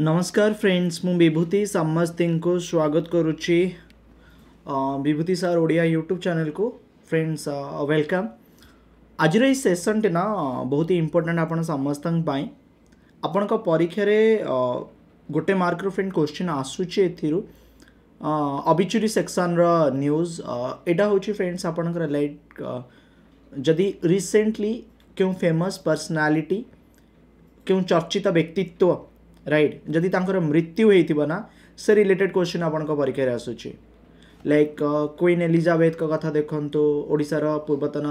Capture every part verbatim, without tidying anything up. नमस्कार फ्रेंड्स मु विभूति समस्ते स्वागत करुच्ची Vibhuti sir Odia YouTube channel को फ्रेंड्स वेलकम। आज सेसन टी ना बहुत ही इंपोर्टेंट आपण समस्त आपण को परीक्षा रे गोटे मार्क रो फ्रेंड क्वेश्चन आसुचे एथिरु अबिचुरी सेक्शन रो न्यूज़ एडा होची फ्रेंड्स आपण कर लाइक जदी रिसेंटली क्यों फेमस पर्सनालिटी क्यों चर्चित व्यक्तित्व राइट जदि तांकर मृत्यु होना से रिलेटेड क्वेश्चन आपण परीक्षा आसूँ लाइक क्वीन एलिजाबेथ का कथा देखंतु ओडिसा रा पूर्वतन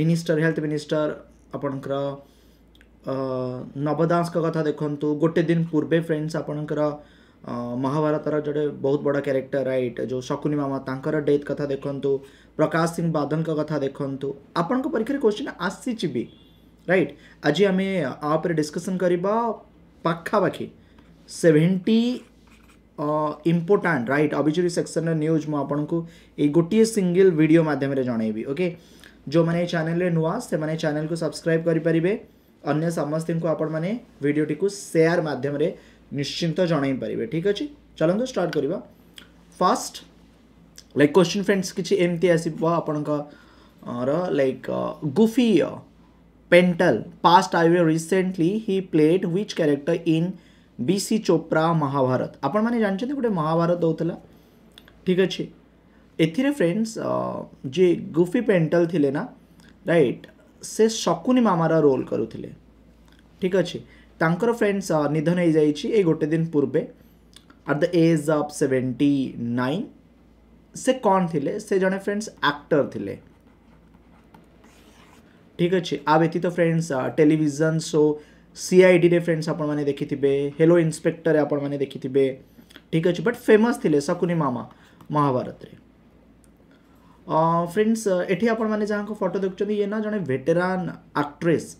मिनिस्टर हेल्थ मिनिस्टर आपणकर नव दास का कथा देखंतु गोटे दिन पूर्वे फ्रेंड्स आपणकर महाभारत रा जड़े बहुत बड़ा कैरेक्टर राइट जो शकुनी मामा तांकर डेथ कथा देखंतु प्रकाश सिंह बादल का कथा देखंतु आपण परीक्षा क्वेश्चन आसीच भी राइट। आज आम आप डिस्कसन करबा पाखापाखि seventy important right obituary section news मुझे ये गोटे सिंगल वीडियो मध्यम जनइबी ओके। जो मैंने चैनल नुआ से मैंने चैनल को सब्सक्राइब करेंगे अगर समस्त को आपण मैंने वीडियोटी को शेयर मध्यम निश्चिंत जनई पारे ठीक अच्छे। चलो स्टार्ट करवा फास्ट लाइक क्वेश्चन फ्रेंड्स किसी एमती आसपर like Gufi Pentel passed away recently. He played which character in B C Chopra Mahabharat? आपण माने जानते गोटे महाभारत होता ठीक अच्छे। एथिरे फ्रेंड्स जे गुफी पेंटल थिले ना राइट से शकुनी मामारा रोल करुले ठीक अच्छे। तांकर फ्रेंड्स निधन हो जाए गोटे दिन पूर्वे at the age of seventy nine से कौन थिले से जने फ्रेंड्स एक्टर थिले ठीक अच्छे। आ व्यतीत friends television show C I D friends आपण माने देखि थिबे हेलो इंस्पेक्टर आपण माने देखि थिबे ठीक अच्छे। बट फेमस थिले शकुनी मामा महाभारत रे फ्रेंड्स एठी आपण माने जहाँ को फोटो देखुछन ये ना जने वेटेरान एक्ट्रेस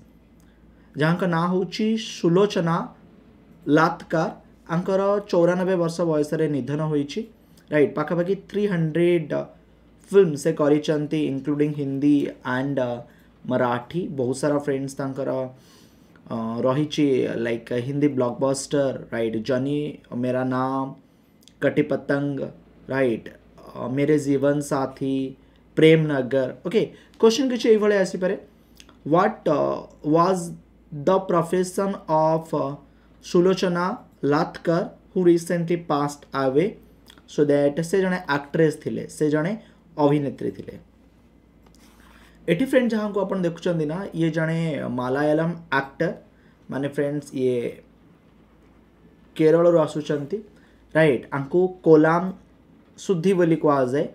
जहाँ का ना होची सुलोचना लातकार अंकर चौरानबे वर्ष बयस रे निधन होईची राइट। पाखापाखि थ्री हंड्रेड फिल्म से करिचंती इनक्लूडिंग हिंदी एंड मराठी बहुत सारा फ्रेंड्स तांकर रही like Hindi blockbuster right Johnny Mera Naam कटी पतंग राइट मेरे जीवन साथी प्रेम नगर ओके। क्वेश्चन किसी ये आसपे what was the profession of Sulochana Latkar who recently passed away so that से जने एक्ट्रेस थिले से जने अभिनेत्री थिले। एटी फ्रेंड्स जहाँ को अपन देखुं ना ये जड़े मलयालम एक्टर माने फ्रेंड्स ये केरल आसुंच राइट आंकु कोलाम सुद्धि बोली कह जाए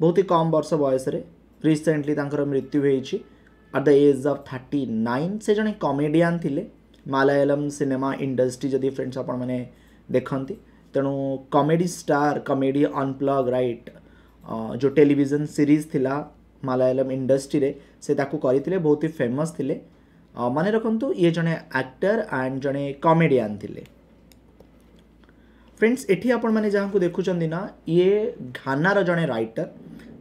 बहुत ही कम वर्ष बयस रिसेंटली मृत्यु होती at the age of thirty nine से जड़े कॉमेडियन थिले मलयालम सिनेमा इंडस्ट्री जदि फ्रेंड्स आपण मैंने देखती तेणु comedy star comedy unplug right जो टेलीविजन सीरीज थिला मलयालम इंडस्ट्री रे से ताकू करी बहुत ही फेमस थिले माने रखंतु ये जने एक्टर एंड जने कॉमेडियन थिले फ्रेंड्स। एठी आपण माने जहाँ को देखुं ना ये घाना रो जने राइटर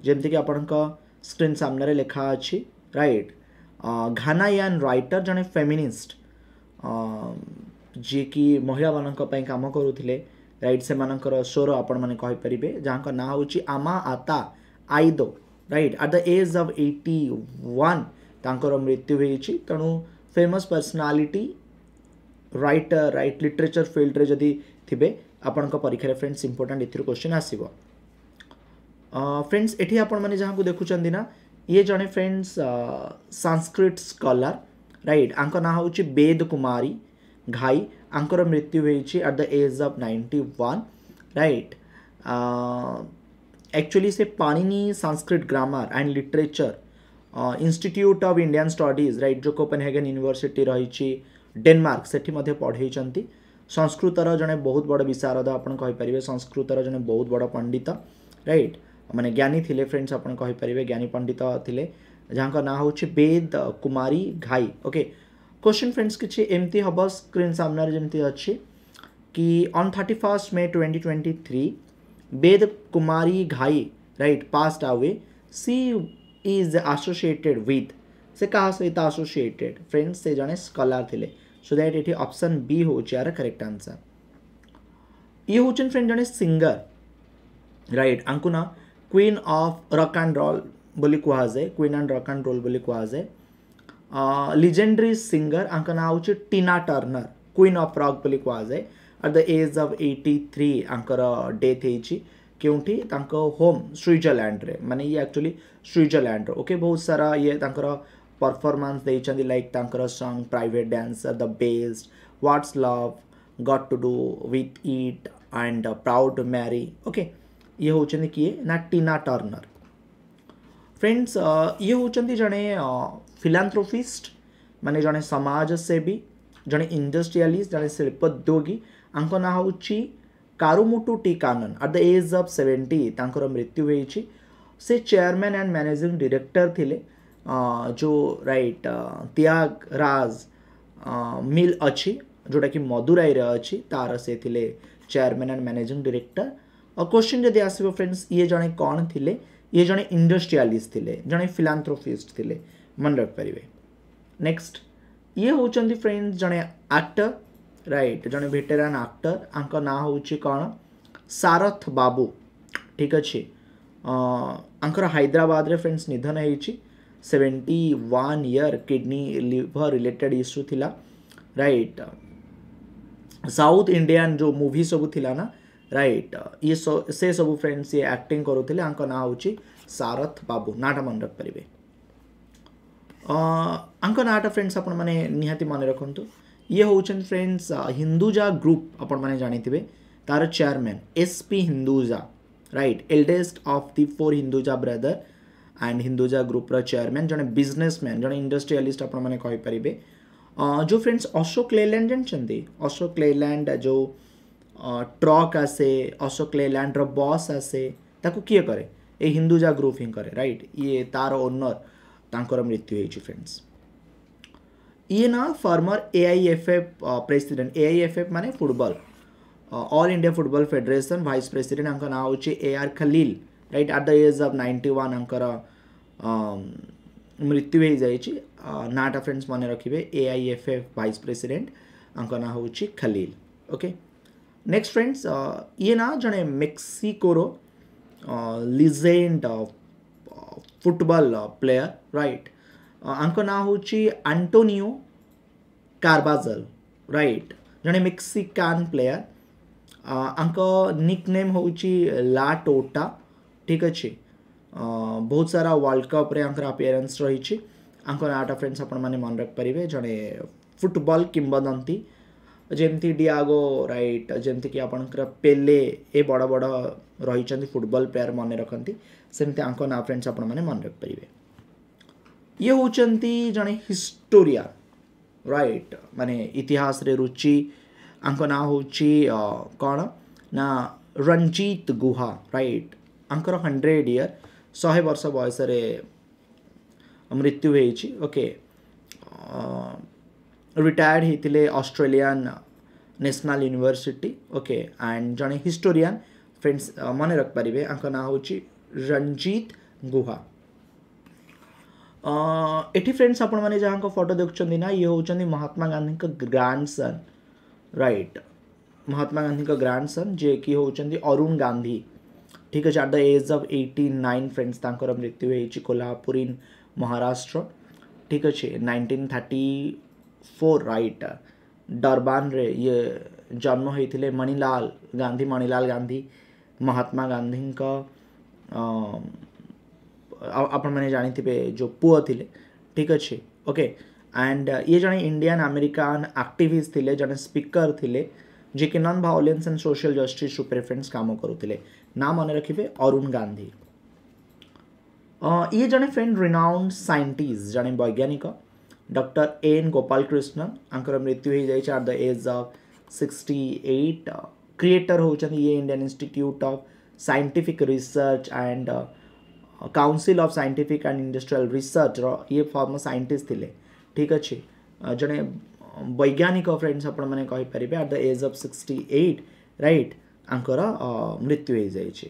जेमती कि आपण का स्क्रीन सामने रे लिखा अछि राइट घानायन राइटर जने फेमिनिस्ट जी कि महिला मानक पई काम करूथिले राइट से मानकर स्वर आपण माने कहि परिबे जहाँ का ना होछि आमा आता आइदो right at the age of eighty one तांकर मृत्यु होती तेणु famous personality writer right literature field रे जदि थिबे आपण को परीक्षा फ्रेंड्स इंपोर्टेंट एथिर क्वेश्चन आसीबो फ्रेंड्स। एठी आपण माने जहाँ को देखुछन ना ये जने फ्रेंड्स संस्कृत स्कॉलर राइट आंको ना होची बेद कुमारी घाई आंकर मृत्यु होती at the age of ninety one right. Actually से Panini Sanskrit grammar and literature institute of Indian studies right जो कोपेनहेगन यूनिवर्सिटी रही डेनमार्क सेठी मधे पढ़े संस्कृत रो जने बहुत बड़ विशारद आपण कहि परिबे संस्कृत रो जने बहुत बड़ पंडित राइट माने ज्ञानी थिले फ्रेंड्स आपण कहि परिबे ज्ञानी पंडित थिले जहाँ का ना होछि बेद कुमारी घाई ओके। क्वेश्चन फ्रेंड्स किछि एमती हबो स्क्रीन सामने जेमती अछि कि on thirty first May twenty twenty three Ved Kumari Ghai right past away she is associated with से कहा सहित एसोसिएटेड फ्रेंड्स से जने स्कॉलर थिले so that it is option B which is our correct answer. Ye hochen friend jane singer, right? Ankuna queen of rock and roll boli kuha jae, queen and rock and roll boli kuha jae. Uh, legendary singer ankana hoche Tina Turner, queen of rock boli kuha jae. At the age of eighty-three ankara death hechi. क्योंकि तांका home Switzerland रे माने ये actually Switzerland रे okay बहुत सारा ये तांकरा परफॉर्मेंस देइचंदी लाइक तांकरा song private dancer the best what's love got to do with it and proud to Mary okay ये होचंदी किए ना टीना टर्नर फ्रेंड्स ये होचंदी जने फिलांथ्रोपिस्ट माने जने समाज सेवी जने इंडस्ट्रियलिस्ट जने शिल्पोद्योगी आंको ना होची Karumuttu T Kannan at the age of seventy तांकर मृत्यु हुई छी से चेयरमैन एंड मैनेजिंग डायरेक्टर थिले जो राइट त्यागराज मिल अछि जोटा कि मदुराई रे अछि तार से थिले चेयरमैन एंड मैनेजिंग डायरेक्टर और क्वेश्चन जदी आसीबो फ्रेंड्स ये जने कोन थिले ये जने इंडस्ट्रियलिस्ट थिले जने फिलांथ्रोपिस्ट थिले मन रख परिवे नेक्स्ट ये होचंदी फ्रेंड्स जने एक्टर राइट जने वेटेरान एक्टर अंक ना होची कोन सारथ बाबू ठीक अछि अंकर हैदराबाद रे फ्रेंड्स निधन हेची seventy one year kidney liver related issue थिला राइट साउथ इंडियन जो मूवी सब थिला ना राइट ये से सब फ्रेंड्स ये एक्टिंग करूथिले अंक ना होची सारथ बाबू नाटा मन रख परिवे अंक नाटा फ्रेंड्स आपण माने निहाती मन रखंतु ये होचन फ्रेंड्स हिंदूजा ग्रुप अपन माने जानी थे तार chairman SP Hinduja right eldest of the four Hinduja brother and Hinduja group रा चेयरमैन जने बिजनेसमैन जने इंडस्ट्रियलिस्ट अपन माने कहि परिबे जो फ्रेंड्स अशोक लेलैंड जनचंदी अशोक लेलैंड जो ट्रक आसे अशोक लेलैंड रो बॉस आसे ताको किए करे ए हिंदूजा ग्रुप हिं करे राइट ये तार ओनर तांकर मृत्यु हेची फ्रेंड्स ये ना फॉर्मर एआईएफएफ प्रेसिडेंट एआईएफएफ माने football all India football federation vice president अंक ना होचे A R Khalil right at the age of ninety one अंकर मृत्यु हो जाई छी नाटा फ्रेंड्स माने रखिबे एआईएफएफ वाइस प्रेसिडेंट अंक ना होचे खलील ओके नेक्स्ट फ्रेंड्स ये ना जने मेक्सिको रो लीजेंड फुटबॉल प्लेयर राइट अंक ना होची एंटोनियो कार्बाजल राइट जने मेक्सिकन प्लेयर अंक निकनेम होची ला टोटा ठीक अछि बहुत सारा वर्ल्ड कप रे अंकर अपीयरेंस रही छी अंक नाटा फ्रेंड्स अपन माने मन रख परिवे जने फुटबॉल किंवदंती जेमती डियागो राइट जेमती कि आपनकर पेले ए बड़ा बड़ा रही छथि फुटबॉल प्लेयर माने रखंती सेमते अंक ना फ्रेंड्स अपन माने मन रख परिवे ये होचंती जने हिस्टोरिया राइट माने इतिहास रे रुचि अंक ना होची कोन ना रंजीत गुहा राइट अंकर हंड्रेड ईयर सौ वर्ष बयस रे मृत्यु हेची ओके रिटायर्ड हेतिले Australian national university okay and जने हिस्टोरियन फ्रेंड्स माने रख परिवे अंक ना होची रंजीत गुहा एठी फ्रेंड्स आपण माने जहां को फोटो देखछन ना ये होचन महात्मा गांधी का ग्रैंडसन राइट महात्मा गांधी का ग्रैंडसन जे की होचन अरुण गांधी ठीक है at the age of eighty nine friends तांकर मृत्यु हेची कोल्हापुर इन महाराष्ट्र ठीक है nineteen thirty four right Durban रे ये जन्म हेतिले मणिलाल गांधी मणिलाल गांधी महात्मा गांधी का अपन मैंने जानी थी जो पुअ थे ठीक अच्छे ओके एंड ये जने इंडियन अमेरिकन एक्टिविस्ट थे जने स्पीकर थे जे कि non violence and social justice friends काम करूते ना मन रखिए अरुण गांधी ये जने फ्रेंड रिनाउंड साइंटिस्ट जने वैज्ञानिक डॉक्टर एन गोपाल कृष्णन अंकर मृत्यु हो जाए at the age of sixty eight creator होचन ये Indian institute of scientific research and council of scientific and industrial research रो ये फॉर्मर साइंटिस्ट थिले ठीक अछि जने वैज्ञानिक फ्रेंड्स अपन माने कहि परिबे at the age of sixty eight right अंकर मृत्यु हो जाय छै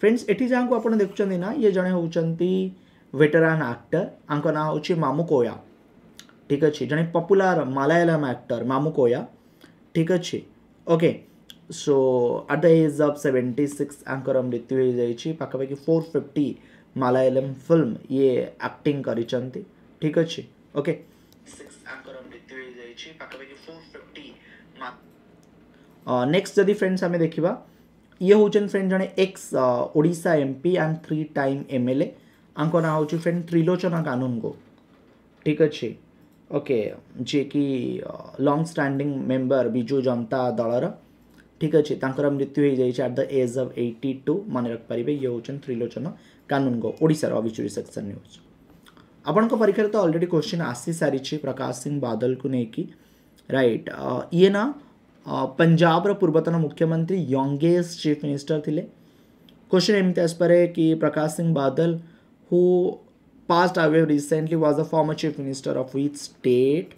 फ्रेंड्स एठी जां को अपन देखछन ना ये जने होचंती वेटरन एक्टर अंक ना होची मामू कोया ठीक अच्छे जने popular Malayalam actor Mamu Koya ठीक अच्छे okay so at the age of seventy-six anchor मृत्यु हो जाई छी पाखापाखी four fifty मलयालम फिल्म ये एक्टिंग करी चंती ठीक अच्छे ओके six anchor मृत्यु हो जाई छी पाखापाखी four fifty नेक्स्ट जदी फ्रेंड्स हमें देखिबा ये होचन फ्रेंड जने ex Odisha MP and three time MLA आंको ना होचु फ्रेंड त्रिलोचना कानून को ठीक अच्छे ओके जे की long standing member Biju Janata दलर ठीक अच्छे तांकर मृत्यु हो जाई at the age of eighty-two माने रख परिबे ये होचन त्रिलोचना कानून को ओडिसा रो अबिचुरी सेक्शन न्यूज आपन को परीक्षा तो ऑलरेडी क्वेश्चन आसी सारी छी प्रकाश सिंह बादल को ने की राइट ये ना पंजाब रो पूर्वतन मुख्यमंत्री यंगेस्ट चीफ मिनिस्टर थिले क्वेश्चन एमते आस परे कि Prakash Singh Badal who passed away recently was the former chief minister of which state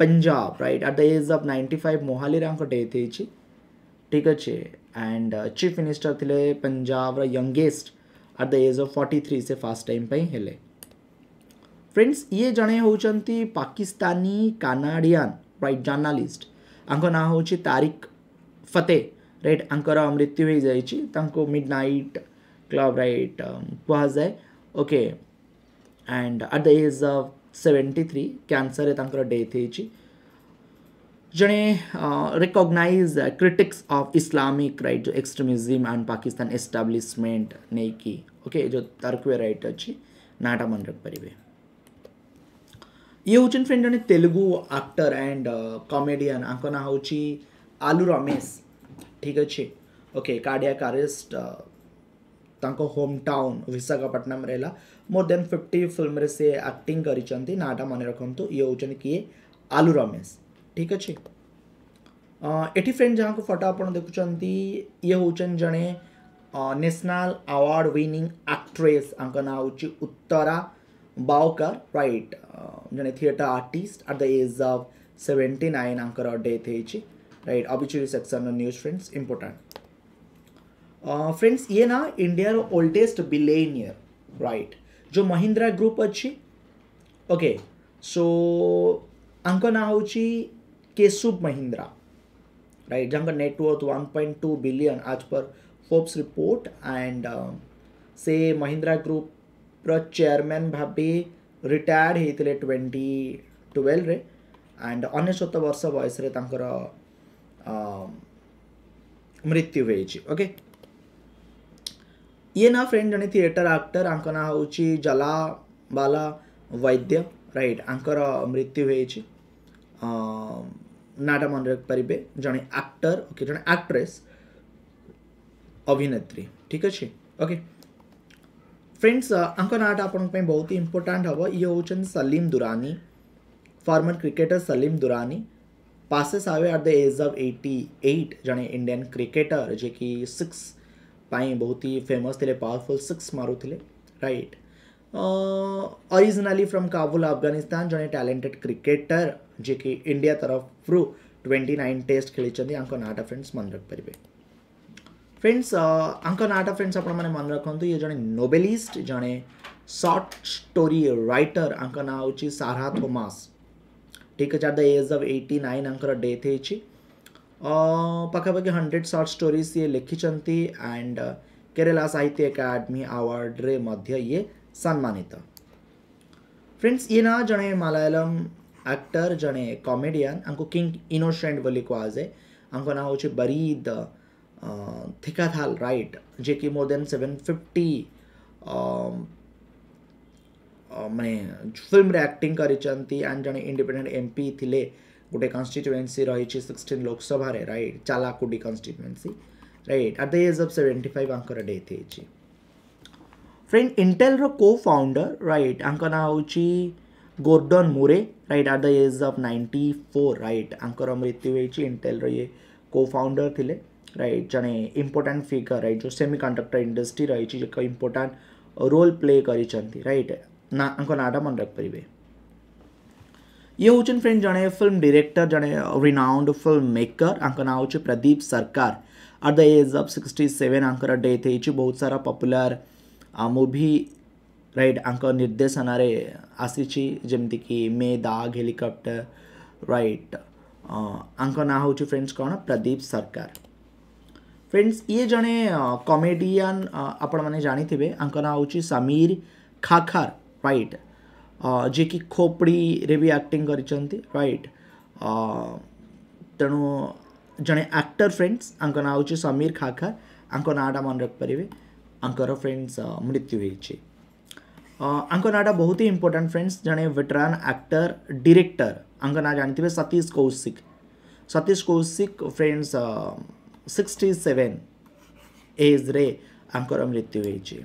Punjab, right? At the age of ninety-five, Mohali Ranko death होई छी, ठीक अच्छे, and uh, chief minister थिले पंजाब रा youngest at the age of forty-three से first time पे हेले। Friends, ये जने हो चंती पाकिस्तानी Canadian, right? Journalist, अंको ना हो ची तारिक फतेह, right? अंको रा मृत्यु होई जाई छी, तंको midnight club, right? वहाँ जाए, okay, and at the age of seventy-three cancer तांकर डेथ हेची जने recognize critics of Islamic right जो एक्सट्रीमिज्म एंड पाकिस्तान एस्टैब्लिशमेंट ने की ओके जो तारकवे राइट अछि नाटा मन रख परिबे ये होचन फ्रेंड जने तेलुगु एक्टर एंड कॉमेडियन आंको ना होची आलू रमेश ठीक अछि ओके कार्डियक अरेस्ट तांको होम टाउन विशाखापट्टनम रेला मोर देन fifty फिल्म रे से एक्टिंग करी चंती नाटा माने रखंतु ये होचन किए आलू रमेश ठीक अछि एटी फ्रेंड जहां को फोटो आपण देखु चंती ये होचन जने नेशनल अवार्ड विनिंग एक्ट्रेस आंका ना होची उत्तरा बावकर राइट जने theatre artist at the age of seventy-nine आंका डेथ हेची right obituary section news friends important friends uh, ये ना इंडिया रो ओल्डेस्ट बिलियनियर राइट जो महिंद्रा ग्रुप अच्छी ओके सो अंक ना होची केशुब महिंद्रा राइट जंग net worth one point two billion आज पर फोर्ब्स रिपोर्ट एंड uh, से महिंद्रा ग्रुप रो चेयरमैन भाबे रिटायर्ड हेतिले twenty twelve रे एंड उनसठ वर्ष वयस रे तांकर मृत्यु होईची ओके ये ना फ्रेंड जने थिएटर एक्टर आंक ना होची जला बाला वैद्य राइट आंकर मृत्यु होईची नाटा मन रख परिबे जने एक्टर ओके जने एक्ट्रेस अभिनेत्री ठीक अछि ओके फ्रेंड्स आंक नाटा आपन पे बहुत ही इंपोर्टेंट हबो ये होचन Salim Durani former cricketer Salim Durani passes away at the age of eighty-eight जने इंडियन क्रिकेटर जे कि six पाई बहुत ही फेमस थिले पावरफुल सिक्स मारू थिले right originally from Kabul Afghanistan जने टैलेंटेड क्रिकेटर जे कि इंडिया तरफ रु twenty-nine टेस्ट खेली चंदी आंको नाटा फ्रेंड्स मन रख परिबे फ्रेंड्स आंको नाटा फ्रेंड्स आपण माने मन रखंतु ये जने नोबेलिस्ट जने शॉर्ट स्टोरी राइटर आंको ना होची सारा थॉमस ठीक है at the age of eighty-nine आंको डेथ हेची पाखापाखि one hundred शॉर्ट स्टोरीज ये लिखी चंती एंड केरला साहित्य अकादमी अवार्ड रे मध्य ये सम्मानित फ्रेंड्स ये ना जने मलयालम एक्टर जने कॉमेडियन अंको किंग इनोसेंट बोली कहा जाए अंको ना होची बरीद थिकाथाल राइट जे कि मोर देन seven fifty माने फिल्म रे एक्टिंग करी चंती एंड जने इंडिपेंडेंट एमपी थिले गुटे कॉन्स्टिट्यूएंसी रहिछि sixteen लोकसभा रे right Chalakudy constituency right at the age of seventy-five आंकर डेथ हेछि फ्रेंड इंटेल रो को फाउंडर राइट आंकर ना होछि Gordon Moore right at the age of ninety-four right आंकर मृत्यु हेछि इंटेल रो ये को फाउंडर थिले राइट जने इंपोर्टेंट फिगर राइट जो सेमीकंडक्टर इंडस्ट्री रहिछि जे इंपोर्टेंट रोल प्ले करी चंती राइट ना आंको नाटा मन रख परिबे ये होचन फ्रेंड जने फिल्म डायरेक्टर जने रिनाउंड फिल्म मेकर आंको ना होचे Pradeep Sarkar at the age of sixty-seven आंको डेथ हेची बहुत सारा popular movie right? Anka nirdeshanare asichi jemti ki me dag helicopter, right? Anka na hochi friends kauna Pradeep Sarkar. Friends, ye jane comedian apan mane jani thibe, anka na hochi Samir Khakhar, right? जे कि खोपड़ी रे भी acting करिसंती, right. तेणु जने actor friends अंक ना होची समीर खाखर, अंक नाटा मन रख परिवे, अंकर फ्रेंड्स मृत्यु होईची. अंक नाटा बहुत ही इंपोर्टेंट फ्रेंड्स, जने वेटरान एक्टर डायरेक्टर अंक ना जानथिबे Satish Kaushik. Satish Kaushik friends sixty seven age रे अंकर मृत्यु होईची.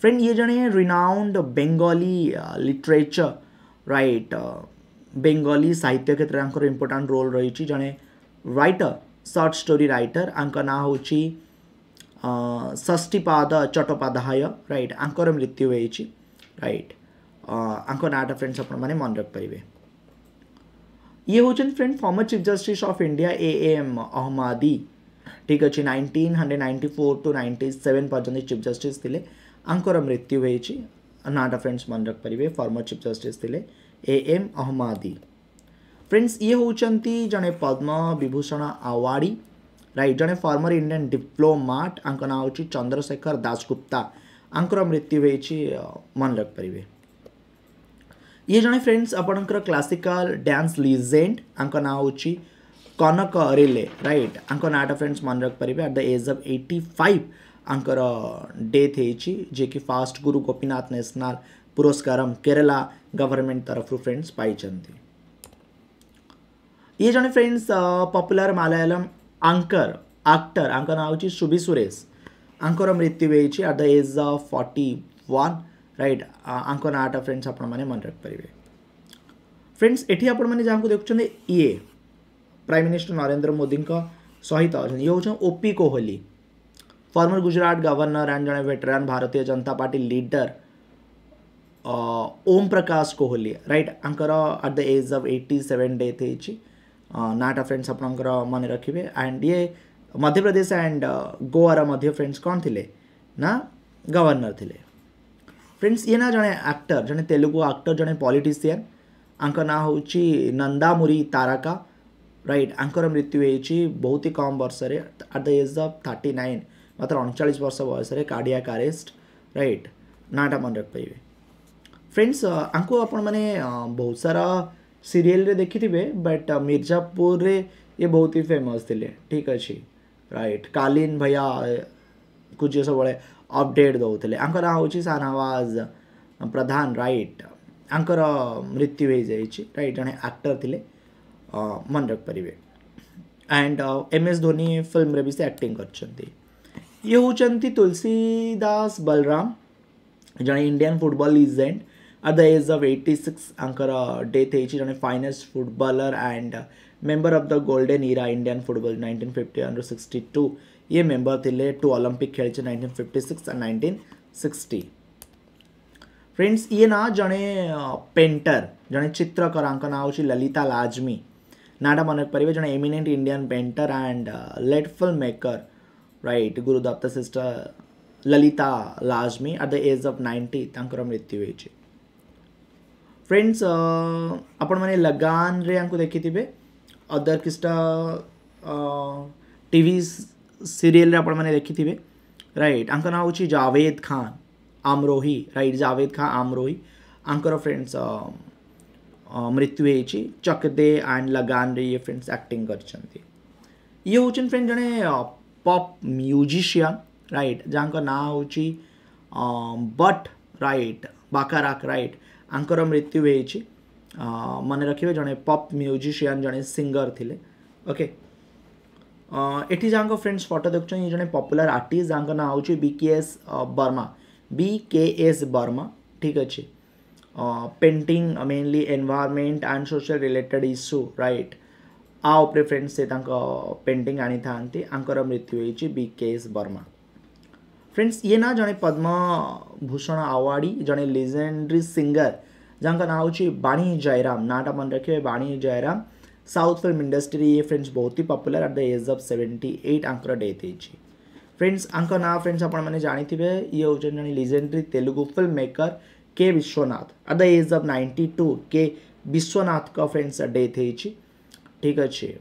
फ्रेंड ये जने renowned Bengali literature, right. Bengali साहित्य क्षेत्र में इंपोर्टेंट रोल रही ची. जने राइटर शॉर्ट स्टोरी राइटर अंक ना होची षष्ठीपाद चट्टोपाध्याय, राइट. अंकर मृत्यु हुई ची, राइट. अंक नाटा फ्रेंड्स अपन मैंने मन रख पारे. ये होचन friend former chief justice of India A M Ahmadi, ठीक अच्छी nineteen hundred ninety four to ninety seven पर्यटन चीफ जस्टिस थे. अंकर मृत्यु होईची, नाटा फ्रेंड्स मन रख पारे. फॉर्मर चीफ जस्टिस थिले ए एम अहमदी. फ्रेंड्स ये होचंती जने पद्म विभूषण अवार्डी, राइट. जने फॉर्मर इंडियन डिप्लोमाट अंक ना होची चंद्रशेखर दासगुप्ता, अंकर मृत्यु होईची, मन रख पारे. ये जने फ्रेंड्स आपणकर क्लासिकल डांस लीजेंड अंक ना होची कनक रिले, राइट. अंक नाटा फ्रेंड्स मन रख पारे. At the age of eighty five अंकर डेथ होईची, जे कि फास्ट गुरु गोपीनाथ नेशनल पुरस्कार केरला गवर्नमेंट तरफ फ्रेंड्स पाइचंती. ये जने फ्रेंड्स पॉपुलर मलयालम अंकर एक्टर अंक ना होची सुबी सुरेश, अंकर मृत्यु होईची at the age of forty one, right. अंक नाटा फ्रेंड्स आपण माने मन रख परिवे. फ्रेंड्स एठी आपण माने जांको देखुछने ये प्राइम मिनिस्टर नरेंद्र मोदी का सहित अछन. ये होछ OP Kohli, former Gujarat governor and जने veteran Bharatiya Janata party leader Om Prakash Kohli, right. अंकर at the age of eighty seven death होईची, नाटा फ्रेंड्स आपनकर मन रखिबे. एंड ये मध्य प्रदेश एंड गोवार मध्य फ्रेंड्स कौन थिले ना गवर्नर थिले. फ्रेंड्स ये ना जने एक्टर जने तेलुगु एक्टर जने पॉलिटिशियन अंक ना होची नंदा मुरी तारका, राइट. अंकर मृत्यु होईची बहुत ही कम वर्ष रे at the age of thirty nine, मात्र अड़चाश वर्ष बयस कार्डियाक अरेस्ट, राइट. नाटा मन रख पारे. फ्रेंड्स आपको आपण माने बहुत सारा सीरियल रे देखी थे, बट मिर्जापुर रे ये बहुत ही फेमस थे, ठीक अच्छे, राइट. कालीन भैया कुछ ये सब अपडेट दौते. आंकर ना होची शाहनवाज प्रधान, राइट. आंकर मृत्यु हो जाइए, राइट. जने एक्टर थे मन रख पारे. And M S Dhoni film रे भी से एक्टिंग करछंती. ये होचंती तुलसी दास बलराम, जने Indian football legend at the age of eighty six अंकर डेथ होईची. जने finest footballer and member of the golden era Indian football nineteen fifty and sixty two. ये मेंबर थिले टू ओलंपिक खेलचे nineteen fifty six and nineteen sixty. Friends ये ना जने painter जने चित्रकर अंक ना होची ललिता लाजमी, नाटा मन रखिपारे. जने eminent Indian painter and late film maker, right. Guru Dutt sister Lalita Lajmi at the age of ninety तांकर मृत्यु होईची. फ्रेंड्स आपण माने लगान रे आंको देखि थिबे. अदर किस्टा टीवी सीरियल रे आपण माने देखि थिबे, राइट. आंको नाम होची जावेद खान आमरोही, राइट. जावेद खान आमरोही आंकर फ्रेंड्स मृत्यु होईची चकदे एंड लगान रे ये फ्रेंड्स एक्टिंग करछंती. ये होचन फ्रेंड जने पॉप म्यूजिशियन, राइट. जहाँ ना होची बट, राइट. Bacharach, right. आंकर मृत्यु होईची, मन रखिए. जने पॉप म्यूजिशियन जने सिंगर थिले, ओके. एटी जहाँ फ्रेंड्स फोटो देखुन जने पॉपुलर आर्टिस्ट जहाँ ना होची बीकेएस बर्मा, बीकेएस बर्मा, ठीक अच्छे. Painting mainly environment and social related issue, right. आ उपरे फ्रेंड्स से पेंटिंग आनी था आंकर मृत्यु होईची बीकेएस बर्मा. फ्रेंड्स ये ना जने पद्म भूषण अवार्डी जने लेजेंडरी सिंगर जहाँ ना होची बाणी जयराम, नाटा मन रखिए. Vani Jairam south film industry ये फ्रेंड्स बहुत ही popular at the age of seventy eight आंकर डेथ होईची. फ्रेंड्स ना फ्रेंड्स आपने जाथे ये हूँ legendary Telugu film maker K Viswanath at the age of ninety two K Viswanath का फ्रेंड्स डेथ हो ठीक अच्छे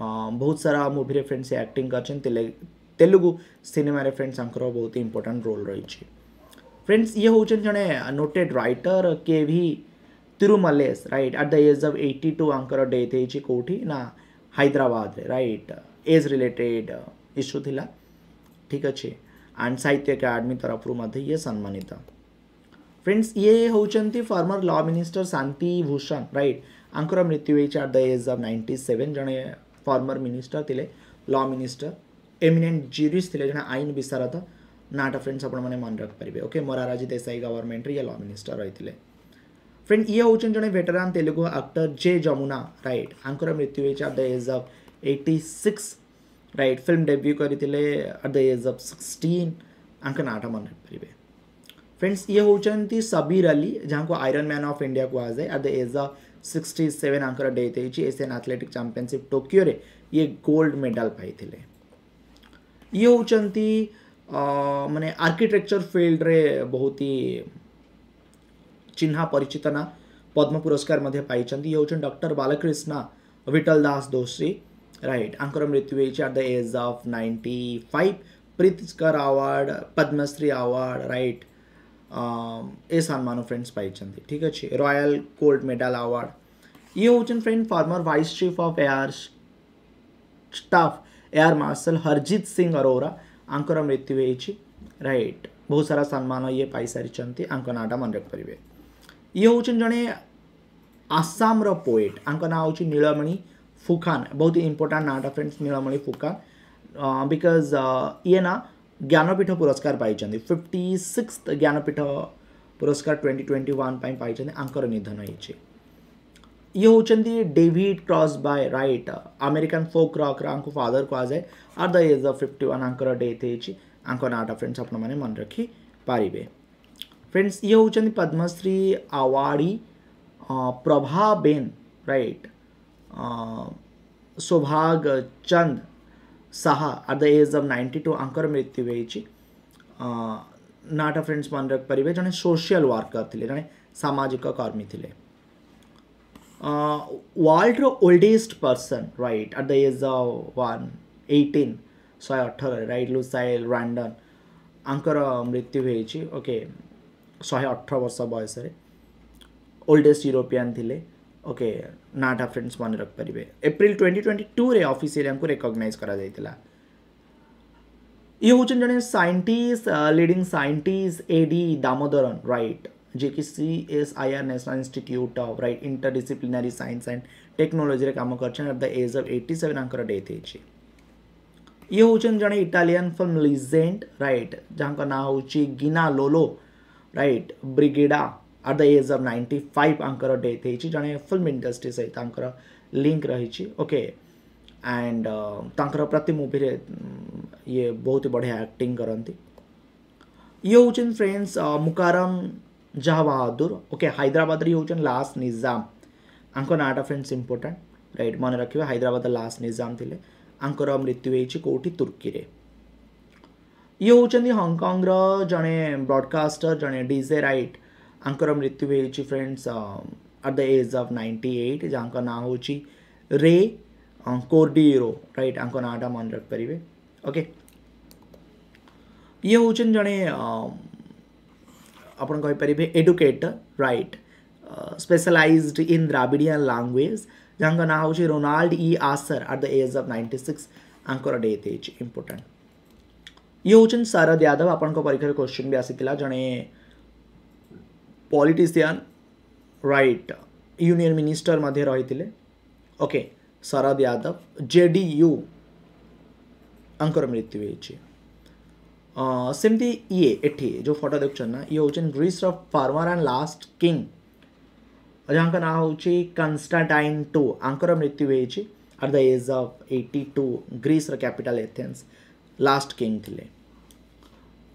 बहुत सारा मुवी फ्रेंड्स एक्टिंग कर तेलुगु सिनेमारे फ्रेंड्स बहुत इंपोर्टेंट रोल रही फ्रेंड्स ये हूँ जड़े noted writer K V Tirumalesh right at the age of eighty two आंकर डेथ हो कौटी ना Hyderabad right age related issue थी ठीक अच्छे एंड साहित्य अकादमी तरफ ये सम्मानित फ्रेंड्स ये हूँ former law minister Shanti Bhushan right आंकर मृत्यु होती at the age of ninety seven जड़े फॉर्मर मिनिस्टर थे लॉ मिनिस्टर एमिनेंट ज्यूरिस्ट थे जड़े आईन विशारद नाटा फ्रेंड्स आपने मन रखिपारे ओके मोरारजी देसाई गवर्नमेंट ये लॉ मिनिस्टर रही है फ्रेंड ये हूँ जड़े वेटरान तेलुगु एक्टर जे जमुना राइट आंकर मृत्यु होती at the age of eighty six right film debut करते at the age of sixteen आंक नाट मन रखिपारे फ्रेंड्स ये हूँ सबीर अली जहाँ को आयरन मैन ऑफ इंडिया कह जाए at the age of sixty seven आंकर डेथ होती एशियन एथलेटिक चैंपियनशिप टोक्यो रे ये गोल्ड मेडल पाई ये हूँ माने आर्किटेक्चर फील्ड रे बहुत ही चिन्ह परिचित ना पद्म पुरस्कार मध्य पाई ये हूँ डॉक्टर बालकृष्ण विठल दास दोषी राइट आंकर मृत्यु होती at the age of ninety five Pritzker award Padma Shri award right ए सम्मान फ्रेंड्स पाई ठीक अच्छे रॉयल गोल्ड मेडल अवार्ड ये हूँ friend former vice chief of air staff air marshal Harjit Singh Arora आंकर मृत्यु होती राइट बहुत सारा सम्मान ये पाई सारी आंक नाटा मन रखिपारे ये हूँ जड़े आसाम रो पोएट आंक ना हूँ नीलमणि फुकान बहुत important NATA friends Neelmani Phukan because ये ना ज्ञानपीठ पुरस्कार पाई फिफ्टी सिक्स ज्ञानपीठ पुरस्कार ट्वेंटी ट्वेंटी वन पाई आंकर निधन होती ये हूँ David Crosby right American folk rocker आंक फादर कह जाए at the age of fifty one आंकर डेथ होती आंक नाटा फ्रेंड्स आप मन रखिपारे फ्रेंड्स ये हूँ Padma Shri awardee Prabhaben right Saubhagya Chand Saha at the age of ninety two आंकर मृत्यु होती नाटा फ्रेंड्स मन रखिपारे जड़े सोशल वर्कर थे जड़े सामाजिक कर्मी थे वर्ल्ड रो oldest person right at the age of one eighteen शहे अठर राइट लुसाइल रैंडन आंकर मृत्यु होती ओके शहे अठर वर्ष बयस ओल्डेस्ट यूरोपियन थिले ओके नाटा फ्रेंड्स मन रखिपारे एप्रिल ट्वेंटी ट्वेंटी टू रे ऑफिशियली रिकॉग्नाइज करा जाइतिला ये हूँ जड़े scientist leading scientist AD Damodaran right जे कि C S I R national institute of right interdisciplinary science and technology रे काम करछन at the age of eighty seven आंकर डेथ होती ये हूँ जड़े इटालियन फिल्म लीजेंड राइट जहाँ ना हूँ गिना लोलो right ब्रिगेडा at the age of ninety five आंकर डेथ होती जड़े फिल्म इंडस्ट्री सहित आंकर लिंक रही ओके एंड तांकर प्रति मूवी रे ये बहुत बढ़िया एक्टिंग करती ये हूँ फ्रेंड्स मुकारम जहा बहादुर ओके हैदराबाद रे हूँ लास्ट निजाम आंक नाटा फ्रेंड्स इंपोर्टेंट राइट मन रखिए हैदराबाद लास्ट निजाम थे आंकर मृत्यु होती कौटी तुर्की रे ये हूँ हांगकांग जड़े ब्रॉडकास्टर जड़े डीजे राइट आंकर मृत्यु होती friends at the age of ninety eight जहाँ ना हूँ रे कोर्डिरो राइट आंक नाटा मन रखिपारे ओके ये हूँ जड़े अपन कहींपर educator right specialised in Dravidian language जहाँ ना हूँ Ronald E Asher at the age of ninety six आंकर डेथ होती इंपोर्टेंट ये हूँ शरद यादव आपण परीक्षा क्वेश्चन भी आसी जड़े पॉलिटिशियन राइट यूनियन मिनिस्टर मध्य रही थे ओके शरद यादव जेडीयू आंकर मृत्यु होती सेमती ये एठी जो फोटो देखुन ना ये हूँ ग्रीस र फार्मर एंड लास्ट किंग जहाँ ना हूँ कंस्टाटाइन टू आंकर मृत्यु होती at the age of eighty two Greece र कैपिटल एथेन्स लास्ट किंग थिले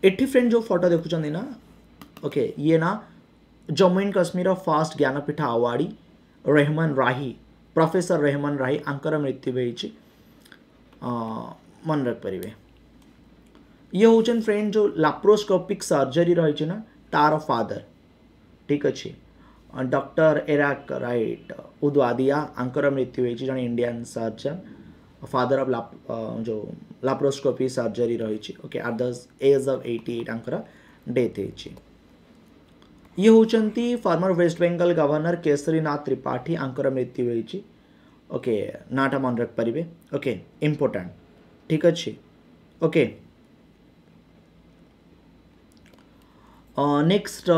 एठी फ्रेंड जो फोटो देखुन ना ओके ये ना Jammu and Kashmir first Jnanpith awardee Rehman Rahi professor Rehman Rahi आंकर मृत्यु होती मन रखिपारे ये होचन फ्रेंड जो लाप्रोस्कोपिक सर्जरी रही ना तार फादर ठीक अच्छे डॉक्टर एराक राइट उद्वादिया आंकर मृत्यु होती जन इंडियन सर्जन फादर ऑफ लाप जो लाप्रोस्कोपी सर्जरी रही okay at the age of अठासी आंकर डेथ होती। ये होचंती फॉर्मर वेस्ट बेंगल गवर्नर केशरी नाथ त्रिपाठी आंकर मृत्यु होती ओके नाटा मन रखिपारे ओके इम्पोर्टेंट ठीक अच्छे ओके। नेक्स्ट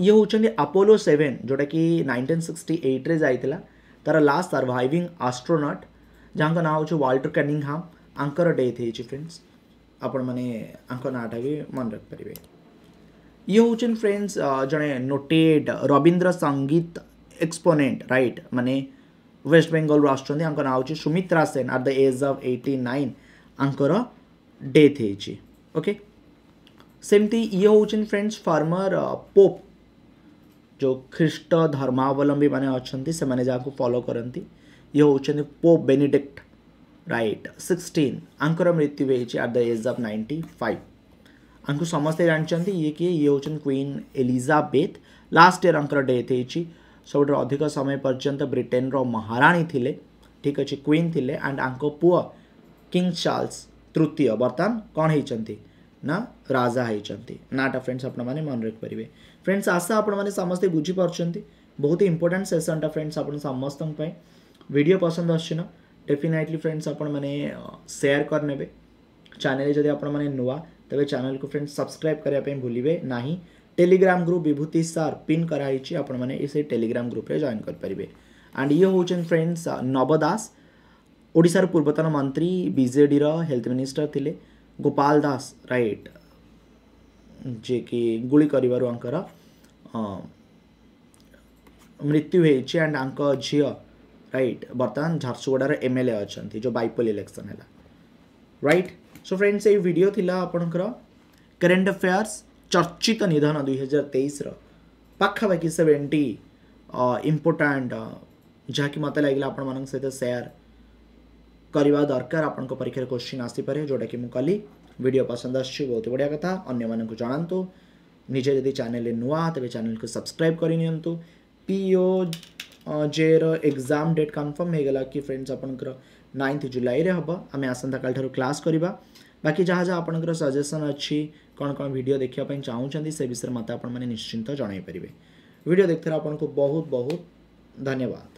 ये होचंती अपोलो सेवेन जोटा कि नाइंटीन सिक्सटी एट रे जाइतिला तार लास्ट सर्वाइविंग एस्ट्रोनॉट जहाँ ना हो वाल्टर कनिंगहाम आंकर डेथ होती फ्रेंड्स आपण माने आंकर नाटा भी मन रखिपारे। ये होचन फ्रेंड्स जड़े noted Rabindra Sangeet exponent right माने वेस्ट बेंगल राष्ट्र आंकर ना हो Sumitra Sen at the age of eighty nine आंकर डेथ होती ओके। सेमती ये होचन फ्रेंड्स फार्मर पोप जो ख्रीस्ट धर्मावलंबी माने अच्छे से मैंने जहाँ फॉलो करती ये होचन पोप बेनिडिक्ट राइट सिक्सटीन आंकर मृत्यु होती at the age of ninety five. अंकु समस्ते जानते ये किए ये होचन क्वीन एलिजाबेथ लास्ट इयर अंकर डेथ होती सब अधिक समय पर्यंत ब्रिटेन रो महारानी थिले ठीक अच्छे क्वीन थिले एंड अंको पुआ किंग चार्ल्स तृतीय बर्तमान कौन होती ना राजा होती नाटा फ्रेंड्स आपण मैंने मन रखिपारे फ्रेंड्स। आशा आपण मैंने समस्ते बुझीपार्टी बहुत ही इंपोर्टां सेसन टा फ्रेंड्स आप समस्त भिड पसंद आना डेफिनेटली फ्रेंड्स आपण मैंने सेयार करने चैनल जब आप नुआ तबे चैनल को फ्रेंड्स सब्सक्राइब करने भूलिबे नाही। टेलीग्राम ग्रुप विभूति सार पिन कराई आपण माने इसे टेलीग्राम ग्रुप रे जॉइन कर परिबे। एंड ये होचन फ्रेंड्स नवदास ओडिशार पूर्वतन मंत्री बीजेडी रो हेल्थ मिनिस्टर थिले गोपाल दास राइट जे कि गुली करिवारु अंकर मृत्यु होइछि एंड अंक झियो राइट बर्तमान झारसुगुड़ा एमएलए अछंती जो बाइपोल इलेक्शन हैला राइट। सो फ्रेंड्स ये वीडियो थिला आपणकर करेन्ट अफेयर्स चर्चित निधन दुई हजार तेईस रखापाखि सेवेन्टी इम्पोर्टाट जहाँकि मत लगे आपण सहित सेयार करवा दरकार आपण परीक्षा क्वेश्चन आसीपे जोटा कि मुझे कली वीडियो पसंद आसी बहुत बढ़िया कथा अगर जनातु निजे जदि चैनल नुआ तेज चैनल को सब्सक्राइब करनी पीओ जे एग्जाम डेट कन्फर्म होगा कि फ्रेंड्स आपंकर नाइन्थ जुलाई रे हम आम आसंता काल ठारू क्लास करवा बाकी जहाँ जहाँ आपंकर सजेसन अच्छी कौन कौन वीडियो देखा चाहूँगी से विषय में मत आप निश्चिंत जन पारे। वीडियो देखते आपन को बहुत बहुत धन्यवाद।